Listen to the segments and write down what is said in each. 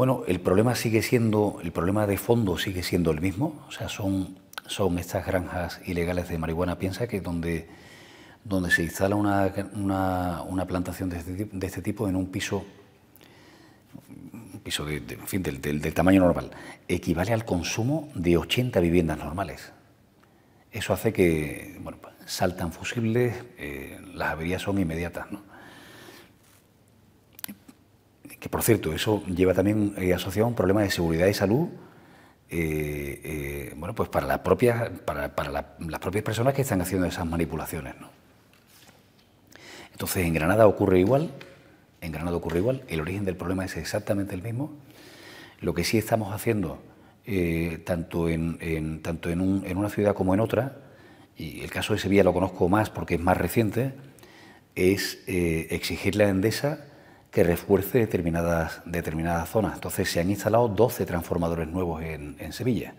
Bueno, el problema sigue siendo, el problema de fondo sigue siendo el mismo, o sea, son estas granjas ilegales de marihuana. Piensa que donde se instala una plantación de este tipo en un piso del tamaño normal, equivale al consumo de 80 viviendas normales. Eso hace que, bueno, saltan fusibles, las averías son inmediatas, ¿no? Que, por cierto, eso lleva también asociado a un problema de seguridad y salud, bueno, pues para las propias personas que están haciendo esas manipulaciones, ¿no? Entonces, en Granada ocurre igual, el origen del problema es exactamente el mismo. Lo que sí estamos haciendo, tanto en una ciudad como en otra, y el caso de Sevilla lo conozco más porque es más reciente, es exigirle a Endesa que refuerce determinadas zonas. Entonces, se han instalado 12 transformadores nuevos en Sevilla.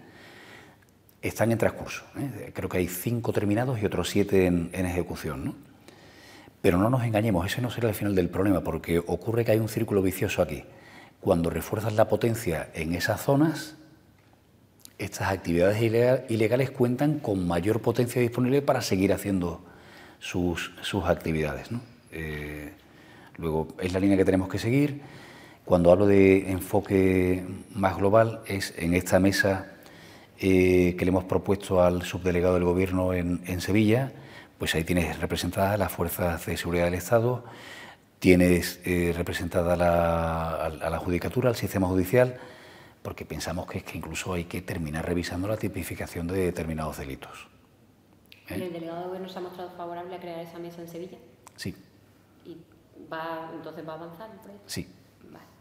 Están en transcurso, ¿eh? Creo que hay 5 terminados y otros 7 en ejecución, ¿no? Pero no nos engañemos, ese no será el final del problema, porque ocurre que hay un círculo vicioso aquí. Cuando refuerzas la potencia en esas zonas, estas actividades ilegales cuentan con mayor potencia disponible para seguir haciendo sus actividades, ¿no? Luego, es la línea que tenemos que seguir. Cuando hablo de enfoque más global, es en esta mesa que le hemos propuesto al subdelegado del Gobierno en Sevilla. Pues ahí tienes representadas las fuerzas de seguridad del Estado, tienes representada a la Judicatura, al sistema judicial, porque pensamos que incluso hay que terminar revisando la tipificación de determinados delitos. ¿Y el delegado del Gobierno se ha mostrado favorable a crear esa mesa en Sevilla? Sí. ¿Y entonces va a avanzar el proyecto? Sí. Vale.